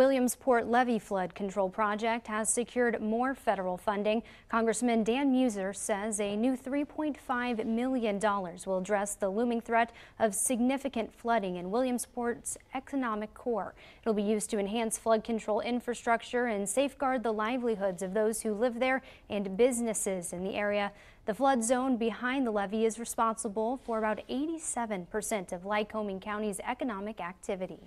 Williamsport Levee Flood Control Project has secured more federal funding. Congressman Dan Meuser says a new $3.5 million will address the looming threat of significant flooding in Williamsport's economic core. It'll be used to enhance flood control infrastructure and safeguard the livelihoods of those who live there and businesses in the area. The flood zone behind the levee is responsible for about 87% of Lycoming County's economic activity.